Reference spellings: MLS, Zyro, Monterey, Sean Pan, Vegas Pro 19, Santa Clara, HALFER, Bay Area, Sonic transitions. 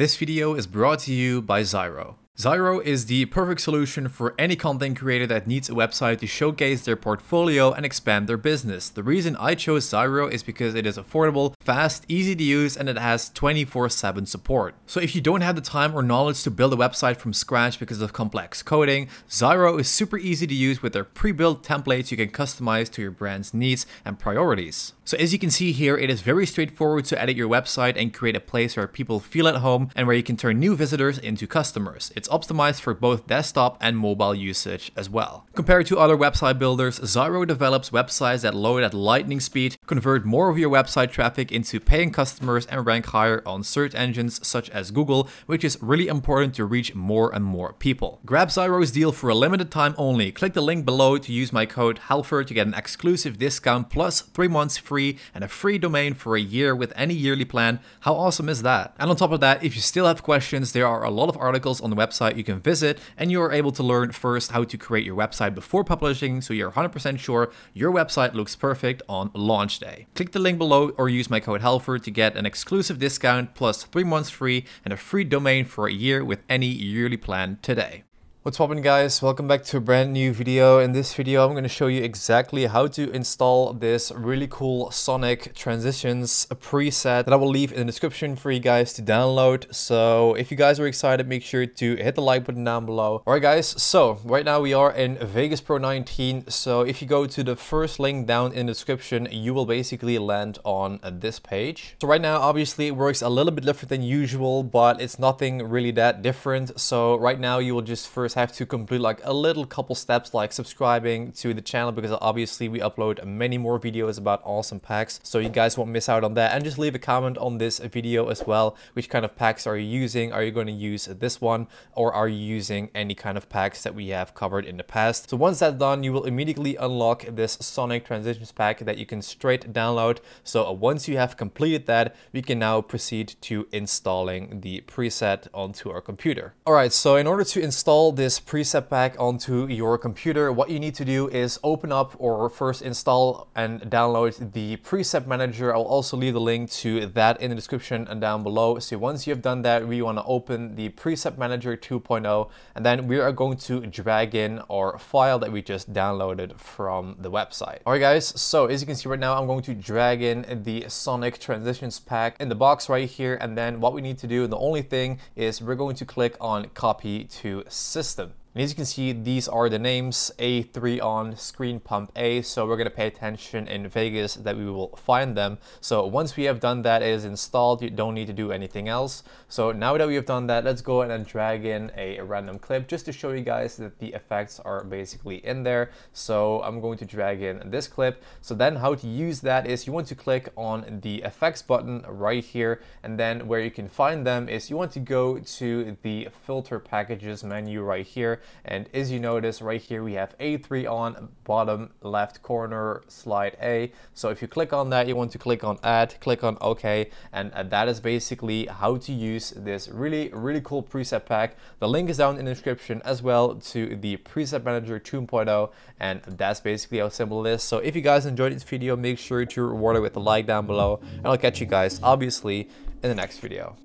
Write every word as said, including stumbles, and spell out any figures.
This video is brought to you by Zyro. Zyro is the perfect solution for any content creator that needs a website to showcase their portfolio and expand their business. The reason I chose Zyro is because it is affordable, fast, easy to use, and it has twenty-four seven support. So if you don't have the time or knowledge to build a website from scratch because of complex coding, Zyro is super easy to use with their pre-built templates you can customize to your brand's needs and priorities. So as you can see here, it is very straightforward to edit your website and create a place where people feel at home and where you can turn new visitors into customers. It's optimized for both desktop and mobile usage as well. Compared to other website builders, Zyro develops websites that load at lightning speed, convert more of your website traffic into paying customers, and rank higher on search engines such as Google, which is really important to reach more and more people. Grab Zyro's deal for a limited time only. Click the link below to use my code HALFER to get an exclusive discount plus three months free and a free domain for a year with any yearly plan. How awesome is that? And on top of that, if you still have questions, there are a lot of articles on the website you can visit, and you are able to learn first how to create your website before publishing, so you're one hundred percent sure your website looks perfect on launch day. Click the link below or use my code HALFER to get an exclusive discount plus three months free and a free domain for a year with any yearly plan today. What's poppin', guys? Welcome back to a brand new video. In this video, I'm going to show you exactly how to install this really cool Sonic transitions preset that I will leave in the description for you guys to download. So if you guys are excited, make sure to hit the like button down below. All right, guys. So right now we are in Vegas Pro nineteen. So if you go to the first link down in the description, you will basically land on this page. So right now, obviously it works a little bit different than usual, but it's nothing really that different. So right now you will just first have to complete like a little couple steps, like subscribing to the channel, because obviously we upload many more videos about awesome packs, so you guys won't miss out on that. And just leave a comment on this video as well. Which kind of packs are you using? Are you going to use this one, or are you using any kind of packs that we have covered in the past? So once that's done, you will immediately unlock this Sonic transitions pack that you can straight download. So once you have completed that, we can now proceed to installing the preset onto our computer. All right, so in order to install this this preset pack onto your computer, what you need to do is open up or first install and download the preset manager. I'll also leave the link to that in the description and down below. So once you've done that, we want to open the preset manager two point oh, and then we are going to drag in our file that we just downloaded from the website. All right, guys, so as you can see right now, I'm going to drag in the Sonic transitions pack in the box right here, and then what we need to do, the only thing, is we're going to click on copy to system. And as you can see, these are the names A three on Screen Pump A, so we're going to pay attention in Vegas that we will find them. So once we have done that, it is installed. You don't need to do anything else. So now that we have done that, let's go ahead and drag in a random clip just to show you guys that the effects are basically in there. So I'm going to drag in this clip. So then how to use that is you want to click on the effects button right here, and then where you can find them is you want to go to the filter packages menu right here. And as you notice right here, we have A three on bottom left corner slide A. So if you click on that, you want to click on add, click on OK, and that is basically how to use this really really cool preset pack. The link is down in the description as well to the preset manager two point oh, and that's basically how simple it is. So if you guys enjoyed this video, make sure to reward it with a like down below, and I'll catch you guys obviously in the next video.